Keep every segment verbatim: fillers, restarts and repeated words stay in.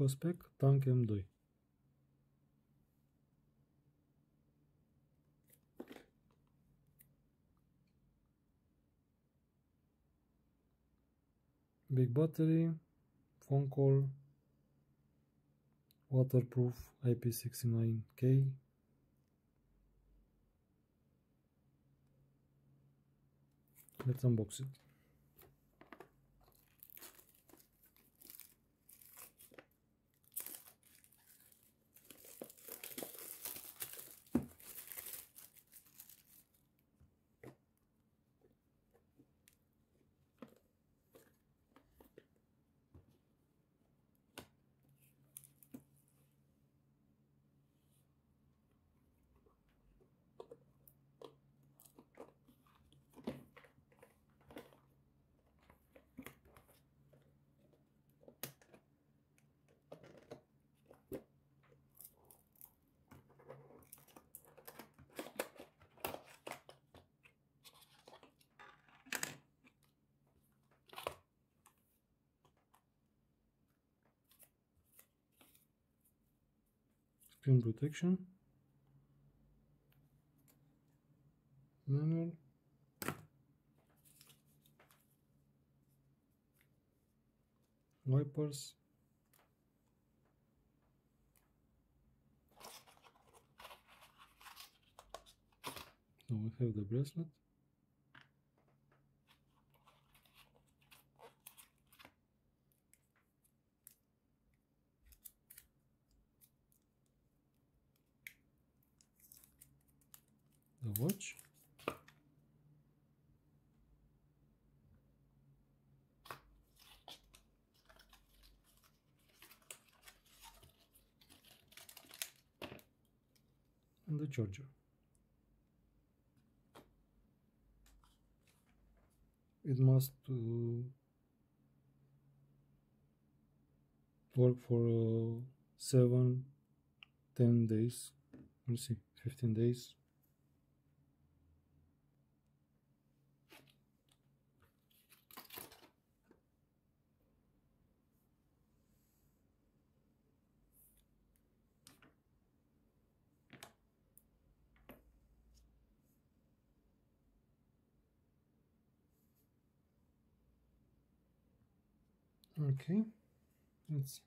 KOSPET TANK M iki. Big battery, phone call, waterproof, I P six nine K. Let's unbox it. Screen protection, manual, wipers, so we have the bracelet. The watch, and the charger. It must uh, work for uh, seven, ten days, we'll see, fifteen days. Okay, let's see.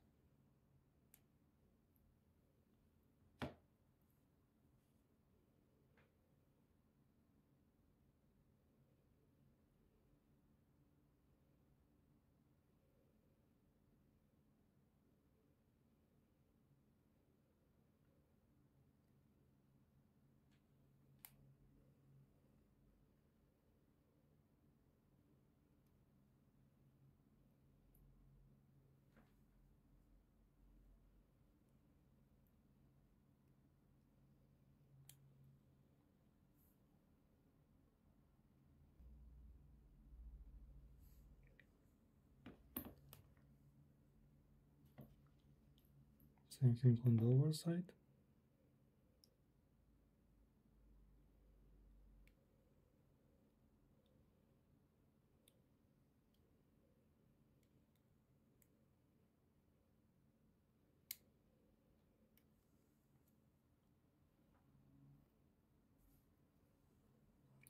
Same thing on the other side.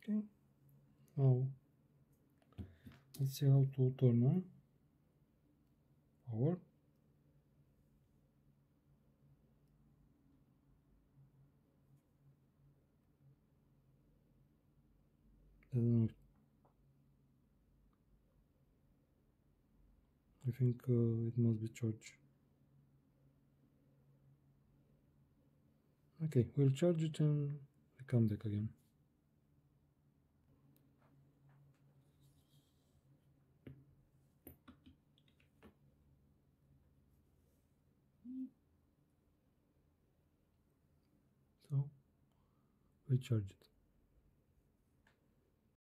Okay. Now let's see how to turn on power. I think uh, it must be charged. Okay, we'll charge it and we come back again. So we charge it.